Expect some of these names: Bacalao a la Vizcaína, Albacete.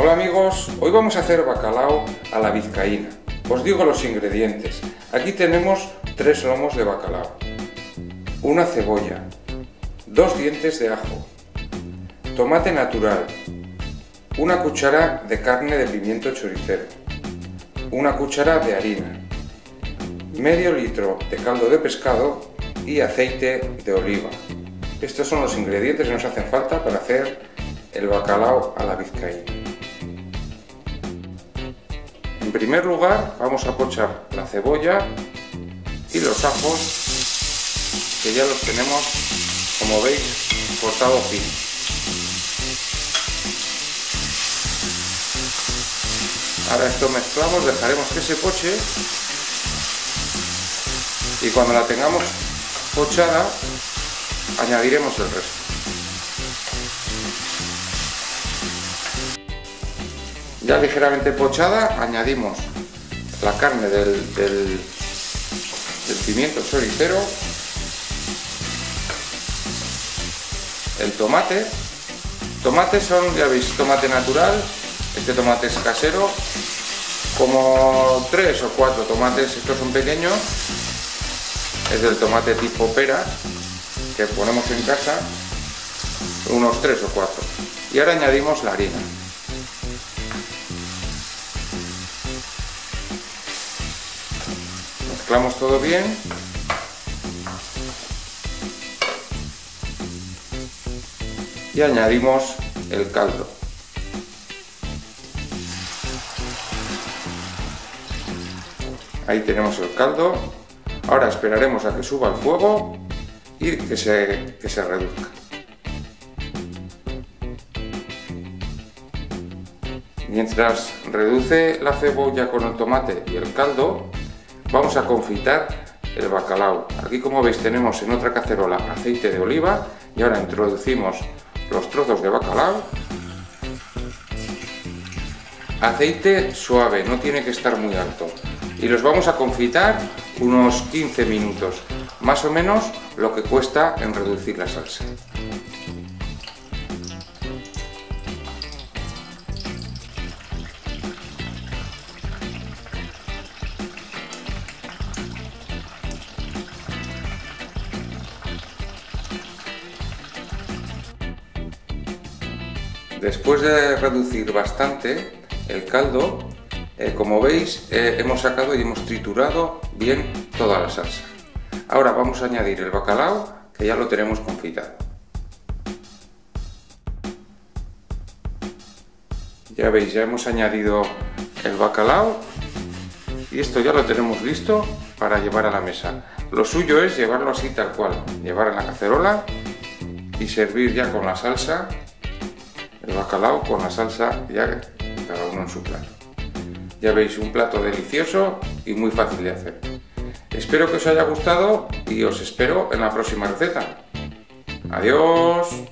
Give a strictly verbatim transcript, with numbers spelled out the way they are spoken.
Hola amigos, hoy vamos a hacer bacalao a la vizcaína. Os digo los ingredientes. Aquí tenemos tres lomos de bacalao, una cebolla, dos dientes de ajo, tomate natural, una cuchara de carne de pimiento choricero, una cuchara de harina, medio litro de caldo de pescado y aceite de oliva. Estos son los ingredientes que nos hacen falta para hacer el bacalao a la vizcaína. En primer lugar vamos a pochar la cebolla y los ajos, que ya los tenemos, como veis, cortados finos. Ahora esto mezclamos, dejaremos que se poche y cuando la tengamos pochada añadiremos el resto. Ya ligeramente pochada, añadimos la carne del, del, del pimiento choricero, el tomate. Tomates son, ya veis, tomate natural, este tomate es casero, como tres o cuatro tomates, estos son pequeños, es del tomate tipo pera, que ponemos en casa, unos tres o cuatro. Y ahora añadimos la harina. Mezclamos todo bien y añadimos el caldo. Ahí tenemos el caldo. Ahora esperaremos a que suba el fuego y que se, que se reduzca. Mientras reduce la cebolla con el tomate y el caldo, vamos a confitar el bacalao. Aquí, como veis, tenemos en otra cacerola aceite de oliva y ahora introducimos los trozos de bacalao. Aceite suave, no tiene que estar muy alto. Y los vamos a confitar unos quince minutos, más o menos lo que cuesta en reducir la salsa. Después de reducir bastante el caldo, eh, como veis, eh, hemos sacado y hemos triturado bien toda la salsa. Ahora vamos a añadir el bacalao, que ya lo tenemos confitado. Ya veis, ya hemos añadido el bacalao y esto ya lo tenemos listo para llevar a la mesa. Lo suyo es llevarlo así tal cual, llevar en la cacerola y servir ya con la salsa. El bacalao con la salsa, ya cada uno en su plato. Ya veis, un plato delicioso y muy fácil de hacer. Espero que os haya gustado y os espero en la próxima receta. ¡Adiós!